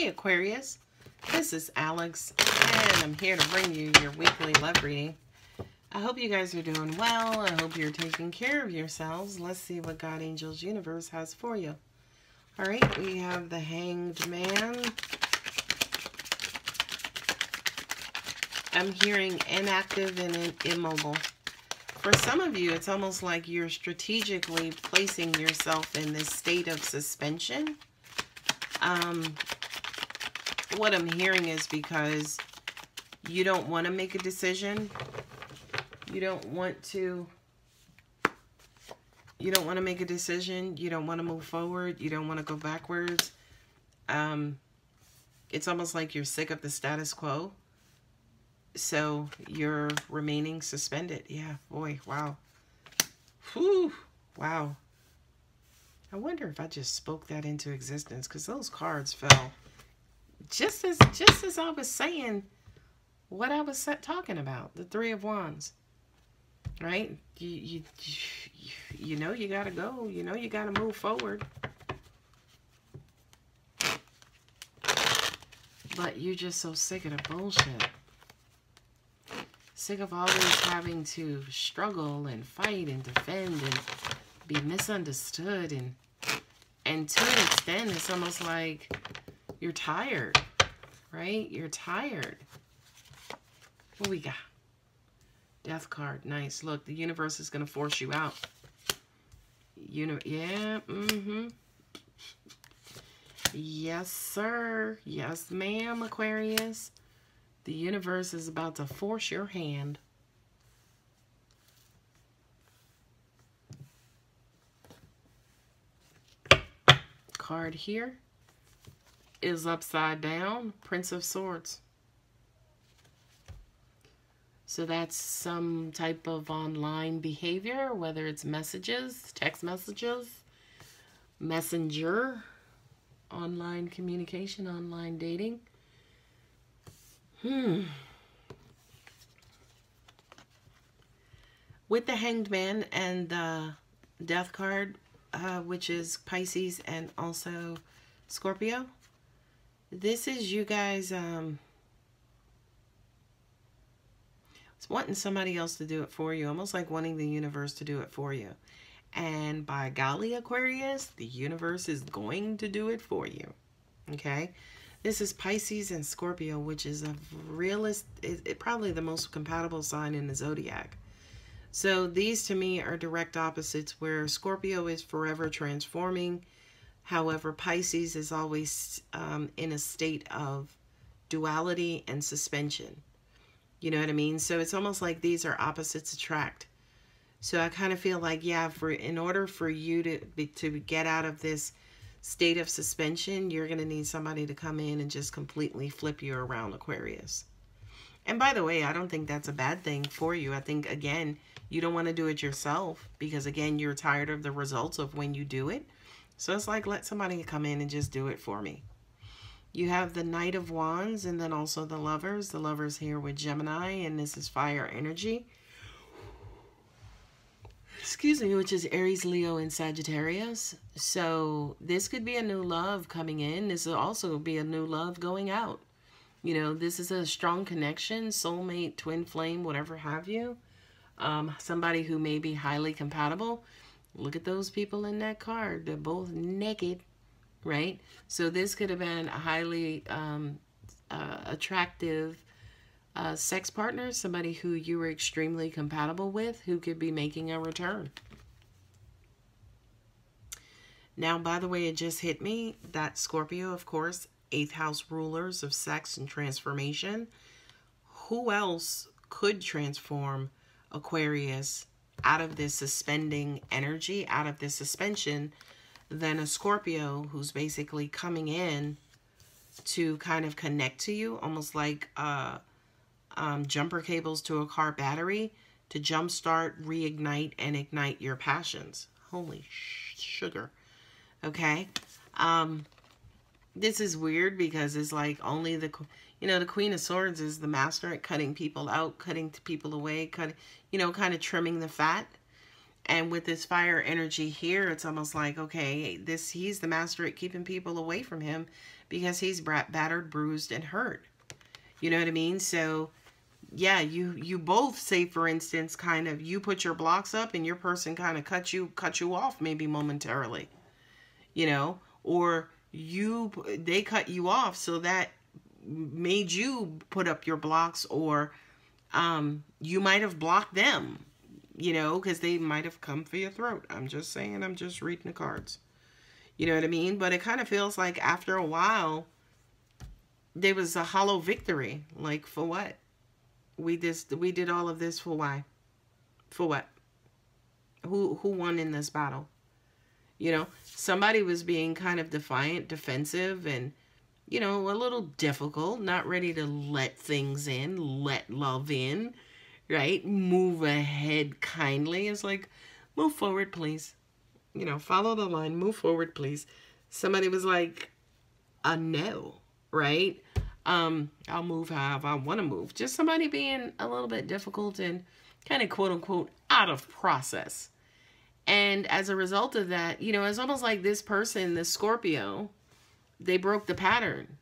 Hey Aquarius, this is Alex and I'm here to bring you your weekly love reading. I hope you guys are doing well. I hope you're taking care of yourselves. Let's see what God Angels Universe has for you. Alright, we have the Hanged Man. I'm hearing inactive and immobile. For some of you, it's almost like you're strategically placing yourself in this state of suspension. What I'm hearing is because you don't want to make a decision. You don't want to make a decision. You don't want to move forward. You don't want to go backwards. It's almost like you're sick of the status quo. So you're remaining suspended. Yeah, boy, wow. Whew, wow. I wonder if I just spoke that into existence, because those cards fell just as I was saying what I was talking about. The Three of Wands, right? You know you gotta go. You know you gotta move forward. But you're just so sick of the bullshit. Sick of always having to struggle and fight and defend and be misunderstood, and to an extent it's almost like you're tired, right? You're tired. What we got? Death card, nice. Look, the universe is gonna force you out. Yeah, mm-hmm. Yes, sir. Yes, ma'am, Aquarius. The universe is about to force your hand. Card here is upside down, Prince of Swords. So that's some type of online behavior, whether it's messages, text messages, messenger, online communication, online dating. With the Hanged Man and the Death card, which is Pisces and also Scorpio, this is you guys wanting somebody else to do it for you, almost like wanting the universe to do it for you. And by golly, Aquarius, the universe is going to do it for you. Okay? This is Pisces and Scorpio, which is a realist, probably the most compatible sign in the zodiac. So these to me are direct opposites, where Scorpio is forever transforming. However, Pisces is always in a state of duality and suspension. You know what I mean? So it's almost like these are opposites attract. So I kind of feel like, yeah, in order for you to get out of this state of suspension, you're going to need somebody to come in and just completely flip you around, Aquarius. And by the way, I don't think that's a bad thing for you. I think, again, you don't want to do it yourself because, again, you're tired of the results of when you do it. So it's like, let somebody come in and just do it for me. You have the Knight of Wands and then also the Lovers. The Lovers here with Gemini, and this is fire energy. Excuse me, which is Aries, Leo, and Sagittarius. So this could be a new love coming in. This will also be a new love going out. You know, this is a strong connection, soulmate, twin flame, whatever have you. Somebody who may be highly compatible. Look at those people in that card. They're both naked, right? So this could have been a highly attractive sex partner, somebody who you were extremely compatible with, who could be making a return. Now, by the way, it just hit me that Scorpio, of course, 8th house rulers of sex and transformation. Who else could transform Aquarius out of this suspending energy, out of this suspension, than a Scorpio who's basically coming in to kind of connect to you, almost like jumper cables to a car battery, to jumpstart, reignite, and ignite your passions. Holy sugar. Okay. This is weird because it's like only the, you know, the Queen of Swords is the master at cutting people out, cutting people away, kind of trimming the fat. And with this fire energy here, it's almost like, okay, he's the master at keeping people away from him because he's battered, bruised, and hurt. You know what I mean? So, yeah, you both say, for instance, kind of, you put your blocks up and your person kind of cut you off maybe momentarily, you know, or they cut you off. So that made you put up your blocks, or you might have blocked them, you know, because they might have come for your throat. I'm just saying, I'm just reading the cards. You know what I mean? But it kind of feels like after a while, there was a hollow victory. Like, for what? We did all of this for why? For what? Who won in this battle? You know, somebody was being kind of defiant, defensive, and, you know, a little difficult, not ready to let things in, let love in, right? Move ahead kindly. It's like, move forward, please. You know, follow the line, move forward, please. Somebody was like, a no, right? I'll move however I want to move. Just somebody being a little bit difficult and kind of quote unquote out of process. And as a result of that, you know, it's almost like this person, the Scorpio, they broke the pattern.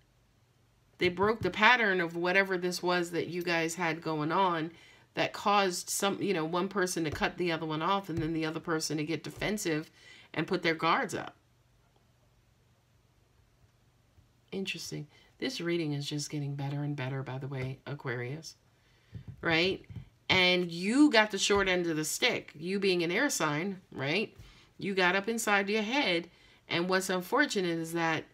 They broke the pattern of whatever this was that you guys had going on that caused some, you know, one person to cut the other one off and then the other person to get defensive and put their guards up. Interesting. This reading is just getting better and better, by the way, Aquarius, right? And you got the short end of the stick, you being an air sign, right? You got up inside your head, and what's unfortunate is that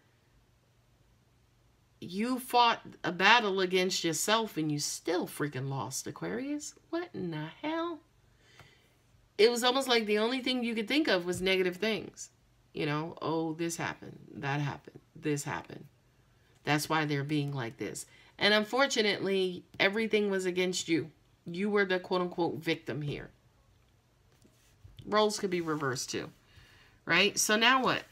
you fought a battle against yourself and you still freaking lost, Aquarius. What in the hell? It was almost like the only thing you could think of was negative things. You know, oh, this happened, that happened, this happened. That's why they're being like this. And unfortunately, everything was against you. You were the quote-unquote victim here. Roles could be reversed too, right? So now what?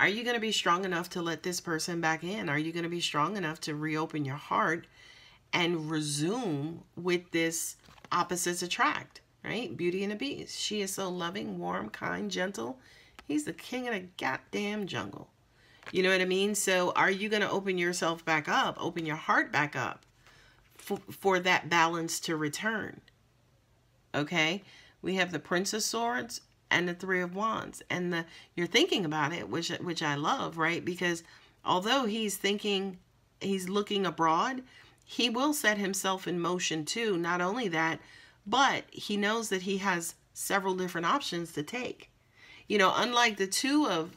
Are you going to be strong enough to let this person back in? Are you going to be strong enough to reopen your heart and resume with this opposites attract, right? Beauty and the Beast. She is so loving, warm, kind, gentle. He's the king of the goddamn jungle. You know what I mean? So are you going to open yourself back up, open your heart back up for that balance to return? Okay? We have the Prince of Swords and the Three of Wands. And you're thinking about it, which I love, right? Because although he's thinking, he's looking abroad, he will set himself in motion too. Not only that, but he knows that he has several different options to take. You know, unlike the Two of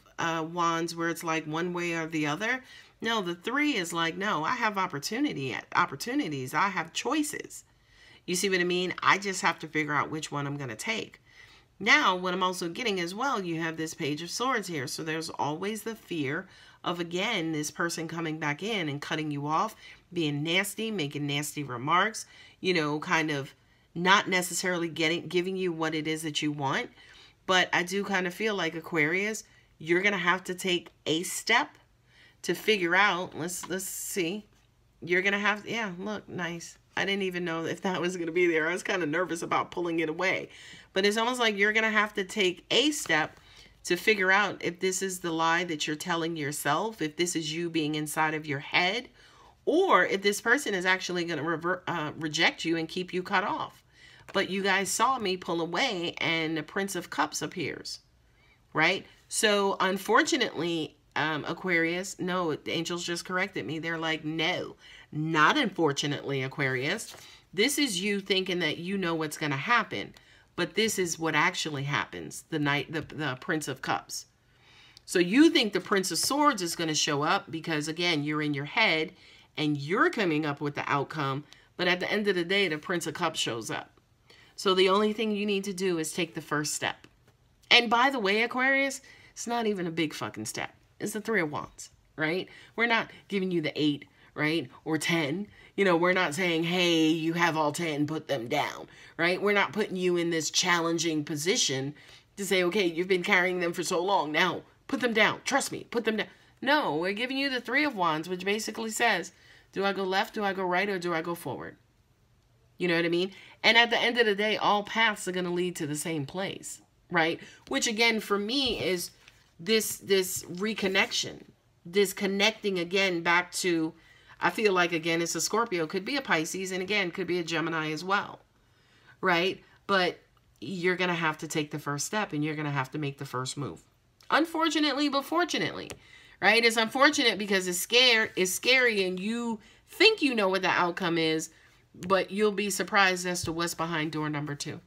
Wands where it's like one way or the other. No, the Three is like, no, I have opportunities. I have choices. You see what I mean? I just have to figure out which one I'm going to take. Now, what I'm also getting as well, you have this Page of Swords here. So there's always the fear of, again, this person coming back in and cutting you off, being nasty, making nasty remarks, you know, kind of not necessarily giving you what it is that you want. But I do kind of feel like, Aquarius, you're going to have to take a step to figure out, let's see, you're going to have, yeah, look, nice. I didn't even know if that was going to be there. I was kind of nervous about pulling it away. But it's almost like you're going to have to take a step to figure out if this is the lie that you're telling yourself, if this is you being inside of your head, or if this person is actually going to reject you and keep you cut off. But you guys saw me pull away and the Prince of Cups appears, right? So unfortunately, Aquarius, no, the angels just corrected me. They're like, no, not unfortunately, Aquarius. This is you thinking that you know what's going to happen, but this is what actually happens the night, the Prince of Cups. So you think the Prince of Swords is going to show up because, again, you're in your head and you're coming up with the outcome. But at the end of the day, the Prince of Cups shows up. So the only thing you need to do is take the first step. And by the way, Aquarius, it's not even a big fucking step. It's the Three of Wands, right? We're not giving you the 8, right? Or 10. You know, we're not saying, hey, you have all 10, put them down, right? We're not putting you in this challenging position to say, okay, you've been carrying them for so long. Now, put them down. Trust me, put them down. No, we're giving you the Three of Wands, which basically says, do I go left, do I go right, or do I go forward? You know what I mean? And at the end of the day, all paths are going to lead to the same place, right? Which again, for me, is this reconnection, this connecting again back to, I feel like, again, it's a Scorpio, could be a Pisces, and again, could be a Gemini as well, right? But you're going to have to take the first step, and you're going to have to make the first move. Unfortunately, but fortunately, right? It's unfortunate because it's scary, and you think you know what the outcome is, but you'll be surprised as to what's behind door number 2.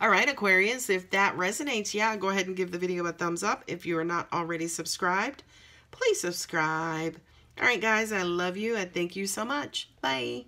All right, Aquarius, if that resonates, yeah, go ahead and give the video a thumbs up. If you are not already subscribed, please subscribe. All right, guys, I love you. I thank you so much. Bye.